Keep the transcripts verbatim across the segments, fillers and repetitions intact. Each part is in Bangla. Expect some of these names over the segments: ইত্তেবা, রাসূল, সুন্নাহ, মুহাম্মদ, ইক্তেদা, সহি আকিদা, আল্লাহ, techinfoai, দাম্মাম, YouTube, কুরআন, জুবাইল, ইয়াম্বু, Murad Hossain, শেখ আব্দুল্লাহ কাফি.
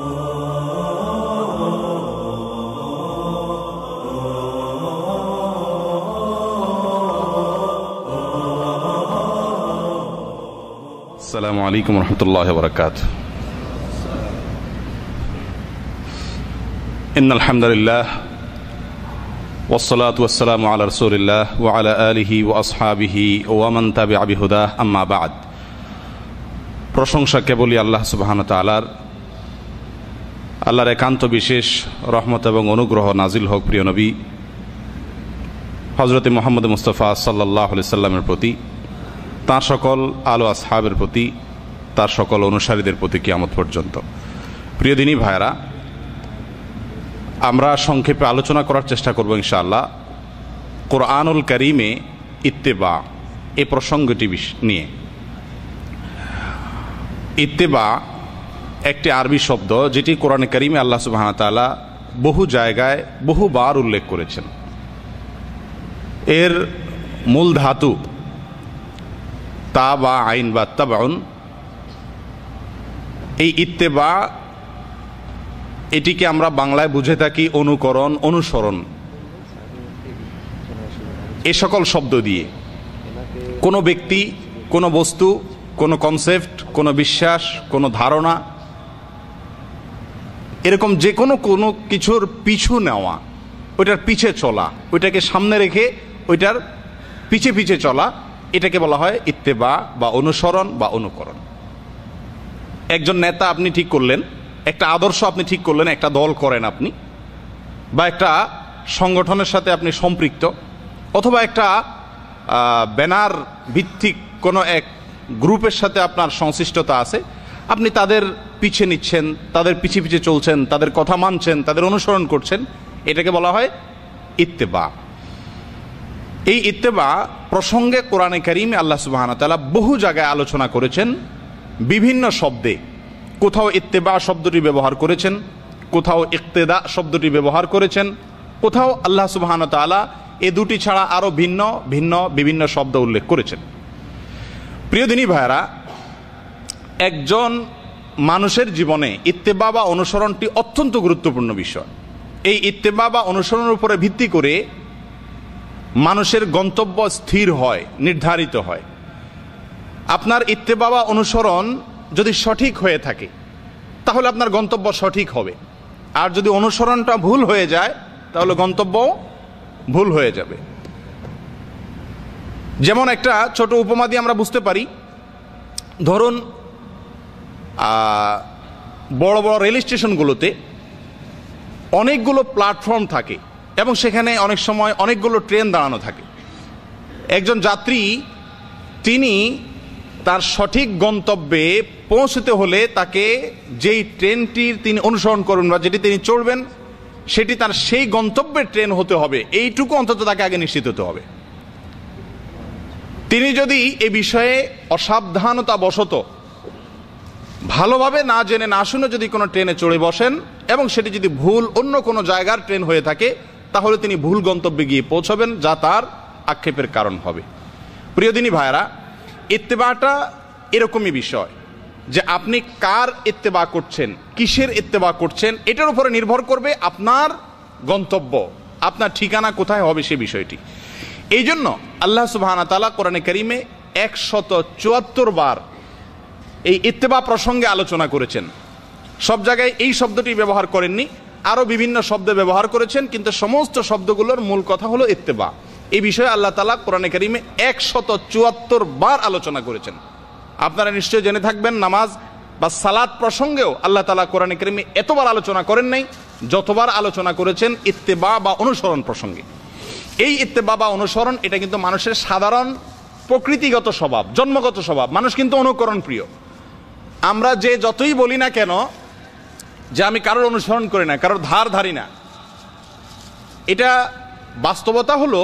আসসালামু আলাইকুম রাহমাতুল্লাহি ওয়া বারাকাতুহু। ইন্নাল হামদুলিল্লাহ ওয়াস সালাতু ওয়াস সালামু আলা রাসূলিল্লাহ ওয়া আলা আলিহি ওয়া আসহাবিহি ওয়া মান তাবিআ বিহুদাহ, আম্মা বা'দ। প্রশংসা কেবলই আল্লাহ সুবহানাহু ওয়া তাআলার। আল্লাহর একান্ত বিশেষ রহমত এবং অনুগ্রহ নাজিল হোক প্রিয় নবী হযরত মুহাম্মদ মুস্তাফা সাল্লাল্লাহু আলাইহি সাল্লামের প্রতি, তাঁর সকল আলো আসহাবের প্রতি, তার সকল অনুসারীদের প্রতি কিয়ামত পর্যন্ত। প্রিয় দিনী ভাইরা, আমরা সংক্ষেপে আলোচনা করার চেষ্টা করব ইনশাআল্লাহ কোরআনুল কারীমে ইত্তেবা এ প্রসঙ্গটি নিয়ে। ইত্তেবা একটি আরবি শব্দ যেটি কোরআন কারীমে আল্লাহ সুবহানাহু ওয়া তাআলা বহু জায়গায় বহুবার উল্লেখ করেছেন। এর মূল ধাতু তা বা আইন বা তাবাউন। এই ইত্তেবা এটিকে আমরা বাংলায় বুঝে থাকি অনুকরণ, অনুসরণ। এ সকল শব্দ দিয়ে কোনো ব্যক্তি, কোনো বস্তু, কোনো কনসেপ্ট, কোনো বিশ্বাস, কোনো ধারণা, এরকম যে কোনো কোনো কিছুর পিছু নেওয়া, ওইটার পিছে চলা, ওইটাকে সামনে রেখে ওইটার পিছে পিছে চলা, এটাকে বলা হয় ইত্তেবা বা অনুসরণ বা অনুকরণ। একজন নেতা আপনি ঠিক করলেন, একটা আদর্শ আপনি ঠিক করলেন, একটা দল করেন আপনি, বা একটা সংগঠনের সাথে আপনি সম্পৃক্ত, অথবা একটা ব্যানার ভিত্তিক কোনো এক গ্রুপের সাথে আপনার সংশ্লিষ্টতা আছে, আপনি তাদের পিছে নিচ্ছেন, তাদের পিছিয়ে পিছিয়ে চলছেন, তাদের কথা মানছেন, তাদের অনুসরণ করছেন, এটাকে বলা হয় ইত্তেবা। এই ইত্তেবা প্রসঙ্গে কোরআনে কারীমে আল্লাহ সুবহানাহু ওয়া তাআলা বহু জায়গায় আলোচনা করেছেন বিভিন্ন শব্দে। কোথাও ইত্তেবা শব্দটি ব্যবহার করেছেন, কোথাও ইক্তেদা শব্দটি ব্যবহার করেছেন, কোথাও আল্লাহ সুবহানাহু ওয়া তাআলা এ দুটি ছাড়া আরও ভিন্ন ভিন্ন বিভিন্ন শব্দ উল্লেখ করেছেন। প্রিয় দিনী ভাইরা, একজন মানুষের জীবনে ইত্তেবা বা অনুসরণটি অত্যন্ত গুরুত্বপূর্ণ বিষয়। এই ইত্তেবা বা অনুসরণের উপরে ভিত্তি করে মানুষের গন্তব্য স্থির হয়, নির্ধারিত হয়। আপনার ইত্তেবা বা অনুসরণ যদি সঠিক হয়ে থাকে তাহলে আপনার গন্তব্য সঠিক হবে, আর যদি অনুসরণটা ভুল হয়ে যায় তাহলে গন্তব্য ভুল হয়ে যাবে। যেমন একটা ছোট উপমা দিয়ে আমরা বুঝতে পারি, ধরুন বড় বড় রেল স্টেশনগুলোতে অনেকগুলো প্ল্যাটফর্ম থাকে এবং সেখানে অনেক সময় অনেকগুলো ট্রেন দাঁড়ানো থাকে। একজন যাত্রী তিনি তার সঠিক গন্তব্যে পৌঁছতে হলে তাকে যেই ট্রেনটির তিনি অনুসরণ করবেন বা যেটি তিনি চড়বেন সেটি তার সেই গন্তব্যের ট্রেন হতে হবে, এইটুকু অন্তত তাকে আগে নিশ্চিত হতে হবে। তিনি যদি এ বিষয়ে অসাবধানতাবশত ভালোভাবে না জেনে না শুনে যদি কোনো ট্রেনে চড়ে বসেন এবং সেটি যদি ভুল অন্য কোনো জায়গার ট্রেন হয়ে থাকে তাহলে তিনি ভুল গন্তব্যে গিয়ে পৌঁছবেন, যা তার আক্ষেপের কারণ হবে। প্রিয় দিনী ভাইরা, ইত্তেবাটা এরকমই বিষয় যে আপনি কার ইত্তেবা করছেন, কিসের ইত্তেবা করছেন, এটার উপরে নির্ভর করবে আপনার গন্তব্য, আপনার ঠিকানা কোথায় হবে সে বিষয়টি। এই জন্য আল্লাহ সুবহানাহু ওয়া তাআলা কোরআনে কারীমে একশত চুয়াত্তর বার এই ইত্তেবা প্রসঙ্গে আলোচনা করেছেন। সব জায়গায় এই শব্দটি ব্যবহার করেননি, আরও বিভিন্ন শব্দ ব্যবহার করেছেন, কিন্তু সমস্ত শব্দগুলোর মূল কথা হলো ইত্তেবা। এই বিষয়ে আল্লাহ তাআলা কোরআনে কারীমে একশত চুয়াত্তর বার আলোচনা করেছেন। আপনারা নিশ্চয়ই জেনে থাকবেন নামাজ বা সালাত প্রসঙ্গেও আল্লাহ তাআলা কোরআনে কারীমে এতবার আলোচনা করেন নাই যতবার আলোচনা করেছেন ইত্তেবা বা অনুসরণ প্রসঙ্গে। এই ইত্তেবা বা অনুসরণ এটা কিন্তু মানুষের সাধারণ প্রকৃতিগত স্বভাব, জন্মগত স্বভাব। মানুষ কিন্তু অনুকরণ প্রিয়। আমরা যে যতই বলি না কেন যে আমি কারোর অনুসরণ করি না, কারোর ধার ধারি না, এটা বাস্তবতা হলো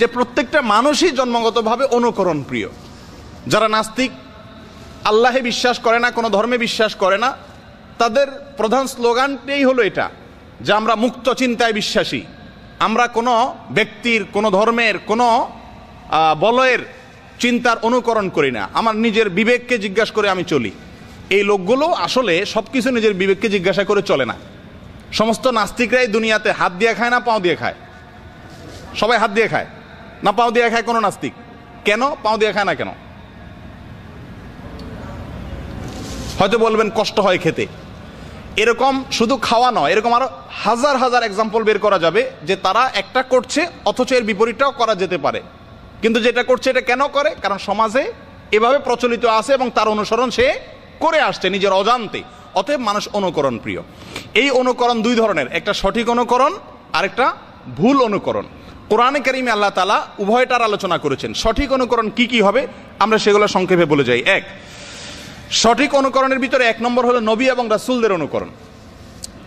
যে প্রত্যেকটা মানুষই জন্মগতভাবে অনুকরণ প্রিয়। যারা নাস্তিক, আল্লাহে বিশ্বাস করে না, কোনো ধর্মে বিশ্বাস করে না, তাদের প্রধান স্লোগানটাই হলো এটা যে আমরা মুক্ত চিন্তায় বিশ্বাসী, আমরা কোনো ব্যক্তির, কোনো ধর্মের, কোনো বলয়ের চিন্তার অনুকরণ করি না, আমার নিজের বিবেককে জিজ্ঞাসা করে আমি চলি। এই লোকগুলো আসলে সব কিছু নিজের বিবেককে জিজ্ঞাসা করে চলে না। সমস্ত নাস্তিকরাই দুনিয়াতে হাত দিয়ে খায় না পাও দিয়ে খায়, সবাই হাত দিয়ে খায় না পাও দিয়ে খায় কোনো নাস্তিক। কেন পাও দিয়ে খায় না কেন? হয়তো বলবেন কষ্ট হয় খেতে। এরকম শুধু খাওয়া নয়, এরকম আরো হাজার হাজার এক্সাম্পল বের করা যাবে যে তারা একটা করছে অথচ এর বিপরীতটাও করা যেতে পারে, কিন্তু যেটা করছে এটা কেন করে? কারণ সমাজে এভাবে প্রচলিত আছে এবং তার অনুসরণ সে করে আসছে নিজের অজান্তে। অতএব মানুষ অনুকরণ প্রিয়। এই অনুকরণ দুই ধরনের, একটা সঠিক অনুকরণ আর একটা ভুল অনুকরণ। কোরআনে কারিমে আল্লাহ তাআলা উভয়টার আলোচনা করেছেন। সঠিক অনুকরণ কি কি হবে আমরা সেগুলো সংক্ষেপে বলে যাই। এক, সঠিক অনুকরণের ভিতরে এক নম্বর হলো নবী এবং রাসূলদের অনুকরণ।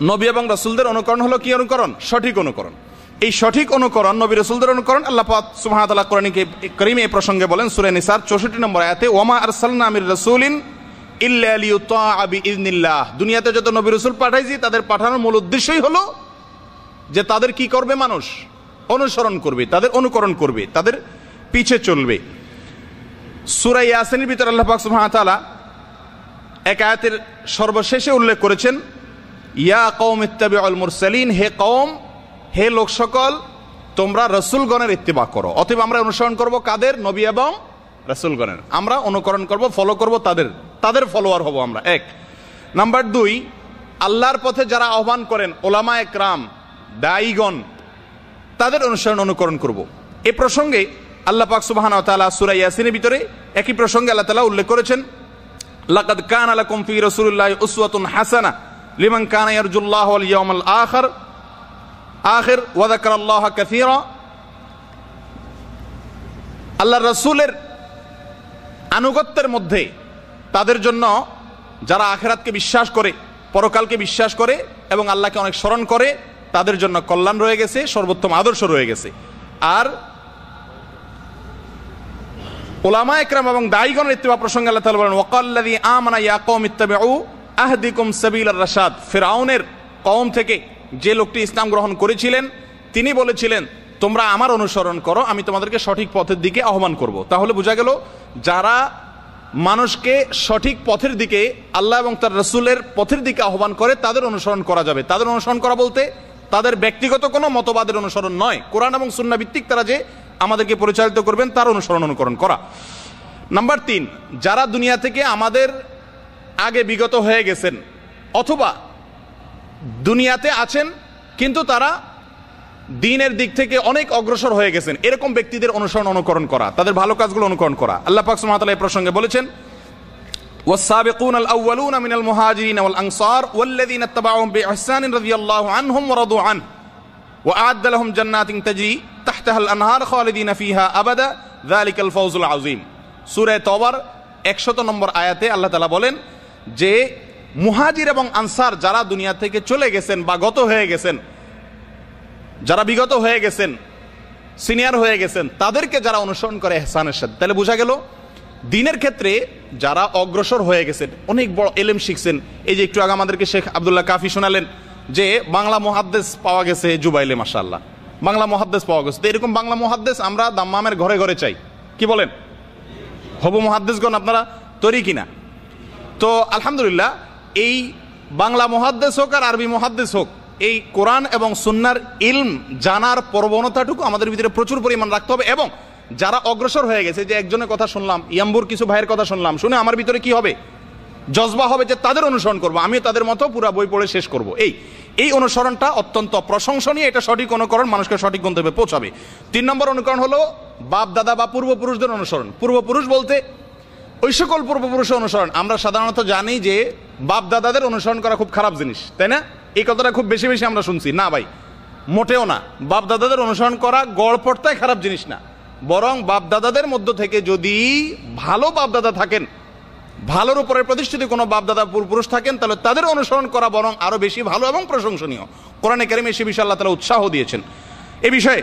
নবী এবং রাসূলদের অনুকরণ হলো কি অনুকরণ? সঠিক অনুকরণ। এই সঠিক অনুকরণ, নবী রাসূলদের অনুকরণ, আল্লাহ পাক সুবহানাহু ওয়া তাআলা কোরআনে কারিমে এই প্রসঙ্গে বলেন সূরা নিসার চৌষট্টি নম্বর আয়াতে, ওয়ামা আরসালনা মির রাসূলিন ইল্লা লিইউতাআ বিইযনিল্লাহ। দুনিয়াতে যত নবী রাসূল পাঠাইছি তাদের পাঠানোর মূল উদ্দেশ্যই হলো যে তাদের কি করবে মানুষ? অনুসরণ করবে, তাদের অনুকরণ করবে, তাদের পিছে চলবে। সূরা ইয়াসিনের ভিতরে আল্লাহ পাক সুবহানাহু ওয়া তাআলা এক আয়াতের সর্বশেষে উল্লেখ করেছেন, ইয়া কওম ইত্তাবিউল মুরসালিন, হে কওম, হে লোক সকল, তোমরা রাসূলগণের ইত্তেবা করো। অতএব আমরা অনুসরণ করব কাদের? নবী এবং রাসূলগণের। আমরা অনুকরণ করব, ফলো করব তাদের, তাদের ফলোয়ার হব আমরা। এক নাম্বার। দুই, আল্লাহর পথে যারা আহ্বান করেন ওলামা একরাম, দায়ীগণ, তাদের অনুসরণ অনুকরণ করব। এ প্রসঙ্গে আল্লাহ পাক সুবহানাহু ওয়া তাআলা সূরা ইয়াসিনের ভিতরে একই প্রসঙ্গে আল্লাহ তাআলা উল্লেখ করেছেন, লাকাদ কানা লাকুম ফি রাসূলিল্লাহি উসওয়াতুন হাসানা লিমান কানা ইয়ারজুল্লাহা ওয়াল ইয়াওমাল আখির আখির ওয়া যাকারাল্লাহা কাসীরা। আল্লাহর রাসূলের আনুগত্যের মধ্যে তাদের জন্য যারা আখিরাতকে বিশ্বাস করে, পরকালকে বিশ্বাস করে এবং আল্লাহকে অনেক স্মরণ করে, তাদের জন্য কল্যাণ রয়ে গেছে, সর্বোত্তম আদর্শ রয়ে গেছে। আর ওলামা একরাম এবং দায়ীগণের ইত্তেবা প্রসঙ্গে আল্লাহ তাআলা বলেন, ওয়াকাল্লাযী আমানা ইয়া কওম ইত্তাবিউ আহদিকুম সাবিলার রাশাদ। ফিরাউনের কওম থেকে যে লোকটি ইসলাম গ্রহণ করেছিলেন তিনি বলেছিলেন, তোমরা আমার অনুসরণ করো, আমি তোমাদেরকে সঠিক পথের দিকে আহ্বান করব। তাহলে বোঝা গেল যারা মানুষকে সঠিক পথের দিকে, আল্লাহ এবং তার রাসূলের পথের দিকে আহ্বান করে তাদের অনুসরণ করা যাবে। তাদের অনুসরণ করা বলতে তাদের ব্যক্তিগত কোনো মতবাদের অনুসরণ নয়, কোরআন এবং সুন্নাহ ভিত্তিক তারা যে আমাদেরকে পরিচালিত করবেন তার অনুসরণ অনুকরণ করা। নাম্বার তিন, যারা দুনিয়া থেকে আমাদের আগে বিগত হয়ে গেছেন অথবা দুনিয়াতে আছেন কিন্তু তারা দ্বীনের দিক থেকে অনেক অগ্রসর হয়ে গেছেন, এরকম ব্যক্তিদের অনুসরণ অনুকরণ করা, তাদের ভালো কাজগুলো অনুকরণ করা। আল্লাহ পাক সুবহানাহু ওয়া তাআলা এই প্রসঙ্গে বলেছেন, ওয়াস-সাবিকুনাল আউওয়ালুনা মিনাল মুহাজিরিন ওয়াল আনসার ওয়াল্লাযীনা তাবাউহুম বিইহসান রাদিয়াল্লাহু আনহুম ওয়া রাদু আন ওয়া আ'আদ্দ লাহুম জান্নাতিন তাজরি তাহতাহাল আনহার খালিদিনা ফিহা আবাদা যালিকাল ফাউজুল আযীম। সূরা তাওবার একশত নম্বর আয়াতে আল্লাহ তাআলা বলেন যে মুহাজির এবং আনসার যারা দুনিয়া থেকে চলে গেছেন বা গত হয়ে গেছেন, যারা বিগত হয়ে গেছেন, সিনিয়র হয়ে গেছেন, তাদেরকে যারা অনুসরণ করে ইহসানের সাথে। তাহলে বোঝা গেল দ্বীনের ক্ষেত্রে যারা অগ্রসর হয়ে গেছেন, অনেক বড় ইলম শিখছেন, এই যে একটু আগে আমাদেরকে শেখ আব্দুল্লাহ কাফি শোনালেন যে বাংলা মুহাদ্দিস পাওয়া গেছে জুবাইলে, মাশাআল্লাহ বাংলা মুহাদ্দিস পাওয়া গেছে। তো এরকম বাংলা মুহাদ্দিস আমরা দাম্মামের ঘরে ঘরে চাই, কি বলেন? হবু মুহাদ্দিসগণ আপনারা তৈরি কিনা? তো আলহামদুলিল্লাহ এই বাংলা মুহাদ্দিস হোক আর আরবি মুহাদ্দিস হোক, এই কোরআন এবং সুন্নার ইলম জানার প্রবণতাটুকু আমাদের ভিতরে প্রচুর পরিমাণ রাখতে হবে। এবং যারা অগ্রসর হয়ে গেছে, যে একজনের কথা শুনলাম, ইয়াম্বুর কিছু ভাইয়ের কথা শুনলাম, শুনে আমার ভিতরে কি হবে? জজবা হবে যে তাদের অনুসরণ করব, আমিও তাদের মতো পুরা বই পড়ে শেষ করব। এই এই অনুসরণটা অত্যন্ত প্রশংসনীয়, এটা সঠিক অনুকরণ, মানুষকে সঠিক গন্তব্যে পৌঁছাবে। তিন নম্বর অনুকরণ হলো বাপ দাদা বা পূর্বপুরুষদের অনুসরণ। পূর্বপুরুষ বলতে ওই সকল পূর্বপুরুষের অনুসরণ। আমরা সাধারণত জানি যে বাপ দাদাদের অনুসরণ করা খুব খারাপ জিনিস, তাই না? এই কথাটা খুব বেশি বেশি আমরা শুনছি। না ভাই, মোটেও না। বাপ দাদাদের অনুসরণ করা গড়পড়তায় খারাপ জিনিস না, বরং বাপ দাদাদের মধ্য থেকে যদি ভালো বাপ দাদা থাকেন, ভালোর উপরে প্রতিষ্ঠিত কোনো বাপদাদা পূর্বপুরুষ থাকেন, তাহলে তাদের অনুসরণ করা বরং আরও বেশি ভালো এবং প্রশংসনীয়। কোরআনে কারিমে সে বিষয়ে আল্লাহ তাআলা উৎসাহ দিয়েছেন। এ বিষয়ে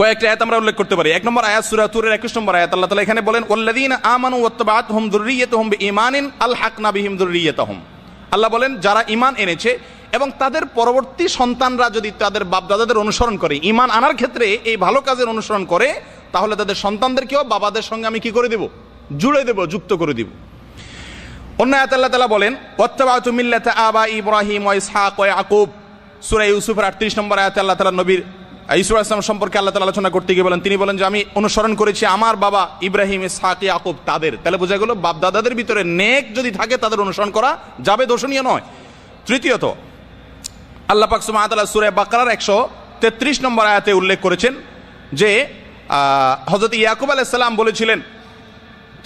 কয়েকটা আয়াত আমরা উল্লেখ করতে পারি। এক নম্বর আয়াত সূরা তুরের একুশ নম্বর আয়াত, আল্লাহ তাআলা এখানে বলেন, ওয়াল্লাযীনা আমানু ওয়াত্তাবা'আতহুম যুররিয়্যাতুহুম বিঈমানিন আলহাকনা বিহিম যুররিয়্যাতাহুম। আল্লাহ বলেন যারা ঈমান এনেছে এবং তাদের পরবর্তী সন্তানরা যদি তাদের বাপদাদাদের অনুসরণ করে, ঈমান আনার ক্ষেত্রে এই ভালো কাজের অনুসরণ করে, তাহলে তাদের সন্তানদেরকেও বাবাদের সঙ্গে আমি কি করে দেব? জুড়ে দেব, যুক্ত করে দেব। অন্য আয়াত আল্লাহ তাআলা বলেন ওয়াত্তাবা'তু মিল্লাতা আবাই ইব্রাহিম ওয়া ইসহাক ওয়া ইয়াকুব। সূরা ইউসুফের আটত্রিশ নম্বর আয়াতে আল্লাহ তাআলা নবীর ঈসা আলাইহিস সালাম সম্পর্কে আল্লাহ তাআলা আলোচনা করতে গিয়ে বলেন, তিনি বলেন যে আমি অনুসরণ করেছি আমার বাবা ইব্রাহিম, ইসহাক, ইয়াকুব তাদের। তাহলে বোঝা গেল বাপ দাদাদের ভিতরে নেক যদি থাকে তাদের অনুসরণ করা যাবে, দোষণীয় নয়। তৃতীয়ত আল্লাহ পাক সুবহানাহু ওয়া তাআলা সূরা বাকারার একশো তেত্রিশ নম্বর আয়াতে উল্লেখ করেছেন যে হযরত ইয়াকুব আলাইহিস সালাম বলেছিলেন,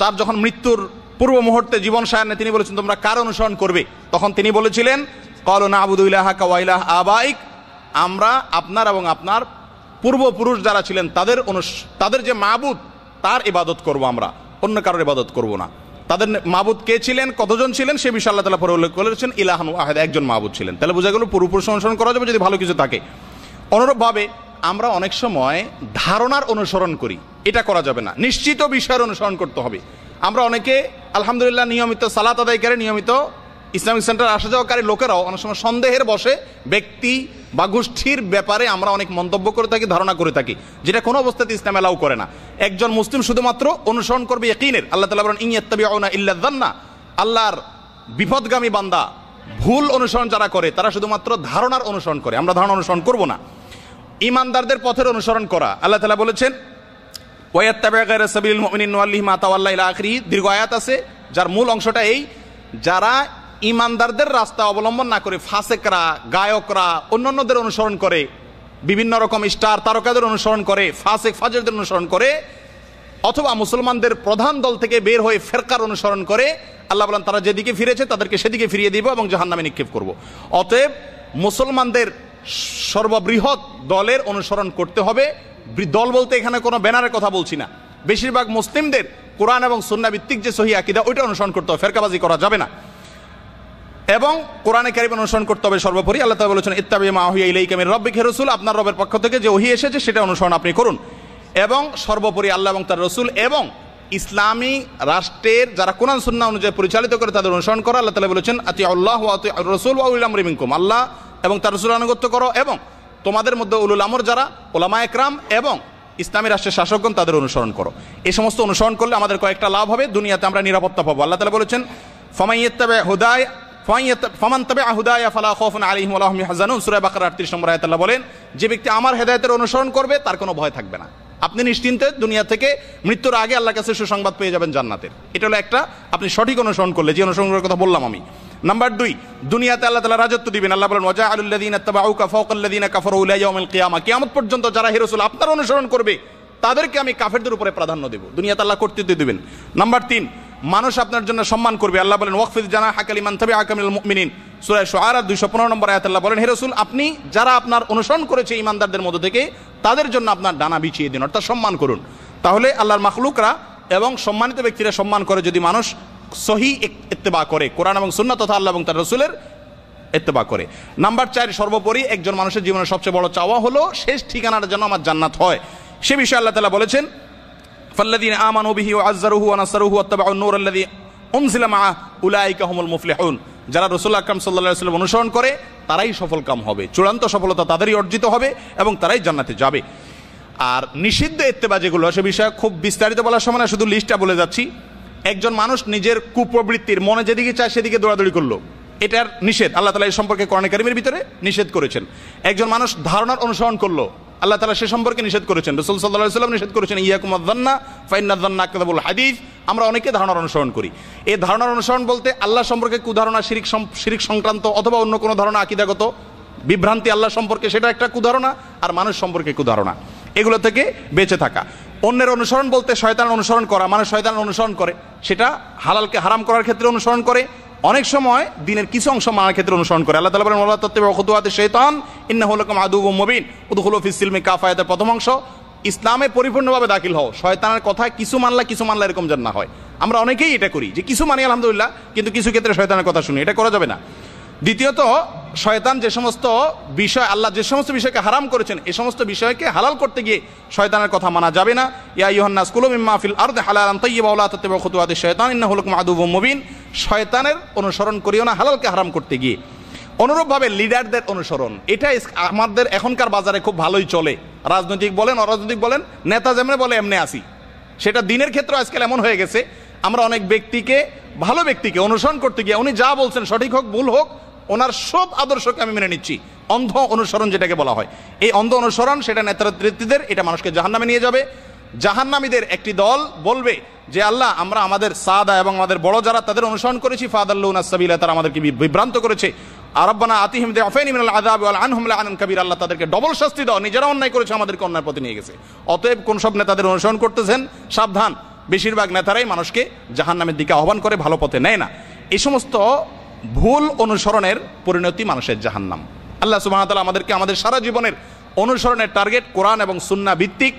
তার যখন মৃত্যুর পূর্ব মুহূর্তে জীবন সায়ানে তিনি বলেছেন তোমরা কার অনুসরণ করবে, তখন তিনি বলেছিলেন ক্বালু না'বুদু ইলাহাকা ওয়া ইলাহা আবাইক, আমরা আপনার এবং আপনার পূর্বপুরুষ যারা ছিলেন তাদের তাদের যে মাবুদ তার ইবাদত করব, আমরা অন্য কারোর ইবাদত করব না। তাদের মাবুদ কে ছিলেন, কতজন ছিলেন সে বিষয়ে আল্লাহ তাআলা পরে উল্লেখ করেছেন ইলাহান ওয়াহিদ, একজন মাবুদ ছিলেন। তাহলে বোঝা গেল পূর্বপুরুষ অনুসরণ করা যাবে যদি ভালো কিছু থাকে। অনুরূপভাবে আমরা অনেক সময় ধারণার অনুসরণ করি, এটা করা যাবে না, নিশ্চিত বিষয়ের অনুসরণ করতে হবে। আমরা অনেকে আলহামদুলিল্লাহ নিয়মিত সালাত আদায়কারী, নিয়মিত ইসলামিক সেন্টার আসা যাওয়াকারী লোকেরাও অনেক সময় সন্দেহের বশে ব্যক্তি বা গোষ্ঠীর ব্যাপারে আমরা অনেক মন্তব্য করে থাকি, ধারণা করে থাকি, যেটা কোনো অবস্থাতে ইসলাম এলাও করে না। একজন মুসলিম শুধুমাত্র অনুসরণ করবে ইয়াকিনের। আল্লাহ তাআলা বলেন ইয়াত্তাবিউনা ইল্লা যান্না, আল্লাহর বিপদগামী বান্দা, ভুল অনুসরণ যারা করে তারা শুধুমাত্র ধারণার অনুসরণ করে। আমরা ধারণা অনুসরণ করব না। ইমানদারদের পথের অনুসরণ করা, আল্লাহ তাআলা বলেছেন ওয়ায়াত্তাবি গায়রা সাবিলিল মুমিনিন ওয়াল্লাহি মা তাওয়াল্লা ইলা আখিরি, দীর্ঘ আয়াত আছে যার মূল অংশটা এই, যারা ইমানদারদের রাস্তা অবলম্বন না করে ফাসেকরা, গায়করা, অন্যান্যদের অনুসরণ করে, বিভিন্ন রকম স্টার তারকাদের অনুসরণ করে, ফাসেক ফাজেরদের অনুসরণ করে, অথবা মুসলমানদের প্রধান দল থেকে বের হয়ে ফেরকার অনুসরণ করে, আল্লাহ বলেন তারা যেদিকে ফিরেছে তাদেরকে সেদিকে ফিরিয়ে দিব এবং জাহান্নামে নিক্ষেপ করব। অতএব মুসলমানদের সর্ববৃহৎ দলের অনুসরণ করতে হবে। দল বলতে এখানে কোনো ব্যানারের কথা বলছি না, বেশিরভাগ মুসলিমদের কোরআন এবং সুন্নাহ ভিত্তিক যে সহি আকীদা ওইটা অনুসরণ করতে হবে, ফেরকাবাজি করা যাবে না। এবং কোরআনে কারিম অনুসরণ করতে হবে। সর্বোপরি আল্লাহ তাআলা বলেছেন ইত্তেবা মা হুয়া ইলাইকা মির রাব্বিকা রাসূল, আপনার রবের পক্ষ থেকে যে ওহী এসেছে সেটা অনুসরণ আপনি করুন। এবং সর্বোপরি আল্লাহ এবং তার রাসূল এবং ইসলামী রাষ্ট্রের যারা কোরআন সুন্নাহ অনুযায়ী পরিচালিত করে তাদের অনুসরণ করা। আল্লাহ তাআলা বলেছেন আতিউল্লাহ ওয়া আতিউর রাসূল ওয়া উলিল আমরি মিনকুম, আল্লাহ এবং তার রাসূলের আনুগত্য করো এবং তোমাদের মধ্যে উলুল আমর যারা ওলামা একরাম এবং ইসলামী রাষ্ট্রের শাসকগণ তাদের অনুসরণ করো। এই সমস্ত অনুসরণ করলে আমাদের কয়েকটা লাভ হবে, দুনিয়াতে আমরা নিরাপত্তা পাবো। আল্লাহ তাআলা বলেছেন ফামাইয়াত্তাবি হুদায়া ফামান তাবিআ হুদায়া ফালা খাউফুন আলাইহিম ওয়া লা হুম ইয়াহজানুন, সূরা বাকারা আটত্রিশ নম্বর আয়াত আল্লাহ বলেন যে ব্যক্তি আমার হেদায়েতের অনুসরণ করবে তার কোনো ভয় থাকবে না। আপনি নিশ্চিন্তে দুনিয়া থেকে মৃত্যুর আগে আল্লাহর কাছে সুসংবাদ পেয়ে যাবেন জান্নাতের। এটা হলো একটা, আপনি সঠিক অনুসরণ করলে, যে অনুসরণের কথা বললাম আমি। নাম্বার দুই, দুনিয়াতে আল্লাহ তাআলা রাজত্ব দিবেন। আল্লাহ বলেন ওয়াজাআলুল্লাযীনা তাবাউকা ফাওকাল্লাযীনা কাফারু ইলা ইয়াউমিল কিয়ামা, কিয়ামত পর্যন্ত যারা হে রাসূল আপনার অনুসরণ করবে তাদেরকে আমি কাফেরদের উপরে প্রাধান্য দেব। দুনিয়াতে আল্লাহ কর্তৃত্ব দিবেন। নাম্বার তিন, মানুষ আপনার জন্য সম্মান করবে। আল্লাহ বলেন ওয়াকফিদ জানাহাকা লিমান তাবিআকা মিনাল মুমিনিন, সূরা শুআরা দুইশো পনেরো নম্বর আয়াত। আল্লাহ বলেন হে রাসূল আপনি যারা আপনার অনুসরণ করেছে ইমানদারদের মধ্য থেকে তাদের জন্য আপনার ডানা বিছিয়ে দিন, অর্থাৎ সম্মান করুন। তাহলে আল্লাহর মাখলুকরা এবং সম্মানিত ব্যক্তিরা সম্মান করে যদি মানুষ সহি ইত্তেবা করে, কোরআন এবং সুন্নাহ তথা আল্লাহ এবং তার রাসূলের ইত্তেবা করে। নাম্বার চার, সর্বোপরি একজন মানুষের জীবনের সবচেয়ে বড় চাওয়া হলো শেষ ঠিকানাটা যেন আমার জান্নাত হয়। সে বিষয়ে আল্লাহ তাআলা বলেছেন ফাল্লাযীনা আমানু বিহি ওয়া আযযারুহু ওয়া নাসারুহু ওয়াত্তাবাউ নূরাল্লাযী উনজিলা মাআহু উলাইকা হুমুল মুফলিহুন, যারা রাসূল আকরাম সাল্লাল্লাহু আলাইহি ওয়াসাল্লাম অনুসরণ করে তারাই সফলকাম হবে, চূড়ান্ত সফলতা তাদেরই অর্জিত হবে এবং তারাই জান্নাতে যাবে। আর নিষিদ্ধ ইত্তেবা যেগুলো সে বিষয়ে খুব বিস্তারিত বলার সময় না, শুধু লিস্টটা বলে যাচ্ছি। একজন মানুষ নিজের কুপ্রবৃত্তির মনে যেদিকে চায় সেদিকে দৌড়াদৌড়ি করলো, এটার নিষেধ আল্লাহ তাআলা এই সম্পর্কে কোরআন কারিমের ভিতরে নিষেধ করেছেন। একজন মানুষ ধারণার অনুসরণ করলো, আল্লাহ তাআলা সে সম্পর্কে নিষেধ করেছেন, রাসূল সাল্লাল্লাহু আলাইহি ওয়াসাল্লাম নিষেধ করেছেন ইয়াকুম আয-যান্না ফাইন্না যান্না কাযাবুল হাদিস। আমরা অনেকে ধারণার অনুসরণ করি। এই ধারণার অনুসরণ বলতে আল্লাহ সম্পর্কে কুধারণা, শিরক শিরক সংক্রান্ত অথবা অন্য কোনো ধারণা, আকীদাগত বিভ্রান্তি আল্লাহ সম্পর্কে, সেটা একটা কুধারণা, আর মানুষ সম্পর্কে কুধারণা। এগুলো থেকে বেঁচে থাকা। অন্যের অনুসরণ বলতে শয়তান অনুসরণ করা, মানুষ শয়তান অনুসরণ করে, সেটা হালালকে হারাম করার ক্ষেত্রে অনুসরণ করে, অনেক সময় দিনের কিছু অংশ মানার ক্ষেত্রে অনুসরণ করে। আল্লাহ তাআলা বলেন ওয়ালা তাত্তাবিউ খুতুওয়াতি শাইতান ইন্নাহু লাকুম আদুউউম মুবিন উদখুলু ফিস সিলমি কাফায়াতের প্রথম অংশ, ইসলামে পরিপূর্ণভাবে দাখিল হও। শয়তানের কথা কিছু মানলা কিছু মানলা এরকম যেন না হয়। আমরা অনেকেই এটা করি যে কিছু মানি আলহামদুলিল্লাহ, কিন্তু কিছু ক্ষেত্রে শয়তানের কথা শুনি, এটা করা যাবে না। দ্বিতীয়ত, শয়তান যে সমস্ত বিষয় আল্লাহ যে সমস্ত বিষয়কে হারাম করেছেন এই সমস্ত বিষয়কে হালাল করতে গিয়ে শয়তানের কথা মানা যাবে না। ইয়া আইয়ুহান্নাস কুলু মিম্মা ফিল আরদি হালালান তাইয়্যিবা ওয়া লা তাত্তাবিউ খুতুওয়াতিশ শাইতান ইন্নাহু লাকুম আদুউউম মুবিন, শয়তানের অনুসরণ করিও না হালালকে হারাম করতে গিয়ে। অনুরূপভাবে লিডারদের অনুসরণ, এটা আমাদের এখনকার বাজারে খুব ভালোই চলে, রাজনৈতিক বলেন অরাজনৈতিক বলেন, নেতা যেমন বলে এমনি আসি, সেটা দিনের ক্ষেত্রে আজকাল এমন হয়ে গেছে। আমরা অনেক ব্যক্তিকে ভালো ব্যক্তিকে অনুসরণ করতে গিয়ে উনি যা বলছেন সঠিক হোক ভুল হোক ওনার সব আদর্শকে আমি মেনে নিচ্ছি, অন্ধ অনুসরণ যেটাকে বলা হয়। এই অন্ধ অনুসরণ সেটা নেতৃত্বদের, এটা মানুষকে জাহান্নামে নিয়ে যাবে। জাহান্নামীদের একটি দল বলবে যে আল্লাহ আমরা আমাদের সাদা এবং আমাদের বড় যারা তাদের অনুসরণ করেছি, ফাদাল্লুনা সাবিলা, তারা আমাদেরকে বিভ্রান্ত করেছে। আরব্বানা আতিহিম দিআফাইনি মিনাল আযাবি ওয়াল আনহুম লাআনান কাবীরা, আল্লাহ তাদেরকে ডবল শাস্তি দাও, নিজেরা অন্যায় করেছে আমাদেরকে অন্যায়ের পথে নিয়ে গেছে। অতএব কোন সব নেতাদের অনুসরণ করতেছেন, সাবধান। বেশিরভাগ নেতারাই মানুষকে জাহান্নামের দিকে আহ্বান করে, ভালো পথে নেয় না। এই সমস্ত ভুল অনুসরণের পরিণতি মানুষের জাহান্নাম। আল্লাহ সুবহানাহু ওয়া তাআলা আমাদেরকে আমাদের সারা জীবনের অনুসরণের টার্গেট কোরআন এবং সুন্নাহ ভিত্তিক,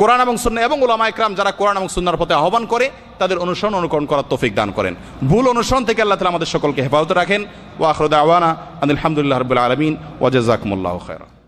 কোরআন এবং সুন্নাহ এবং উলামায়ে কেরাম যারা কোরআন এবং সুন্নাহর পথে আহ্বান করে তাদের অনুসরণ অনুকরণ করার তৌফিক দান করেন। ভুল অনুসরণ থেকে আল্লাহ তাআলা আমাদের সকলকে হেফাজত রাখেন। ওয়া আখিরু দাওয়ানা আলহামদুলিল্লাহি রাব্বিল আলামিন ওয়া জাযাকুমুল্লাহু খায়রা।